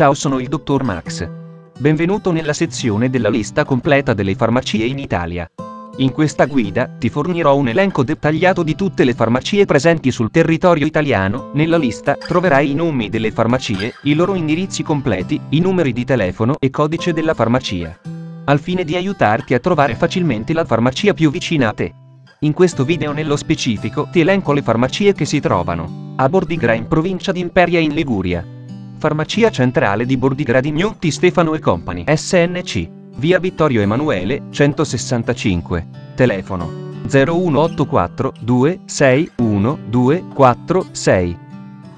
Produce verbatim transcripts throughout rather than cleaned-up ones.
Ciao, sono il dottor Max. Benvenuto nella sezione della lista completa delle farmacie in Italia. In questa guida ti fornirò un elenco dettagliato di tutte le farmacie presenti sul territorio italiano. Nella lista troverai i nomi delle farmacie, i loro indirizzi completi, i numeri di telefono e codice della farmacia, al fine di aiutarti a trovare facilmente la farmacia più vicina a te. In questo video nello specifico ti elenco le farmacie che si trovano a Bordighera in provincia di Imperia in Liguria. Farmacia Centrale di Bordighera di Gnonti Stefano e Company S N C, via Vittorio Emanuele, centosessantacinque, telefono zero uno otto quattro due sei uno due quattro sei,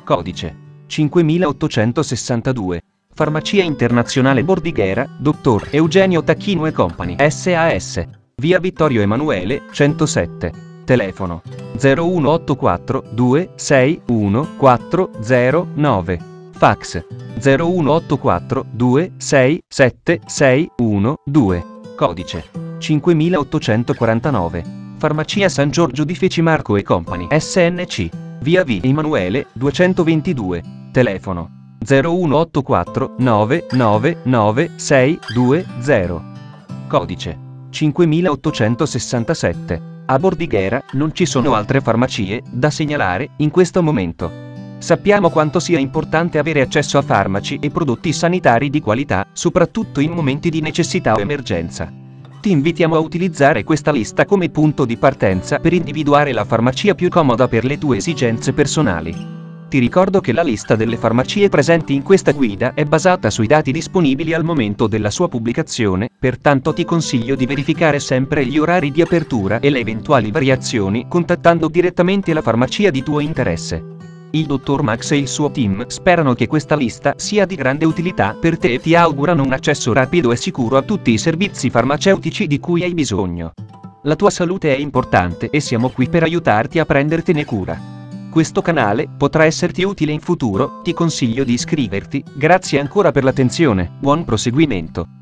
codice cinquemilaottocentosessantadue. Farmacia Internazionale Bordighera, dottor Eugenio Tacchino e Company S A S, via Vittorio Emanuele, centosette, telefono zero uno otto quattro due sei uno quattro zero nove, fax zero uno otto quattro due sei sette sei uno due, codice cinquemilaottocentoquarantanove. Farmacia San Giorgio di Feci Marco e Company S N C, via V Emanuele duecentoventidue, telefono zero uno otto quattro nove nove nove sei due zero, codice cinquemilaottocentosessantasette. A Bordighera non ci sono altre farmacie da segnalare in questo momento. Sappiamo quanto sia importante avere accesso a farmaci e prodotti sanitari di qualità, soprattutto in momenti di necessità o emergenza. Ti invitiamo a utilizzare questa lista come punto di partenza per individuare la farmacia più comoda per le tue esigenze personali. Ti ricordo che la lista delle farmacie presenti in questa guida è basata sui dati disponibili al momento della sua pubblicazione, pertanto ti consiglio di verificare sempre gli orari di apertura e le eventuali variazioni contattando direttamente la farmacia di tuo interesse. Il dottor Max e il suo team sperano che questa lista sia di grande utilità per te e ti augurano un accesso rapido e sicuro a tutti i servizi farmaceutici di cui hai bisogno. La tua salute è importante e siamo qui per aiutarti a prendertene cura. Questo canale potrà esserti utile in futuro, ti consiglio di iscriverti. Grazie ancora per l'attenzione, buon proseguimento.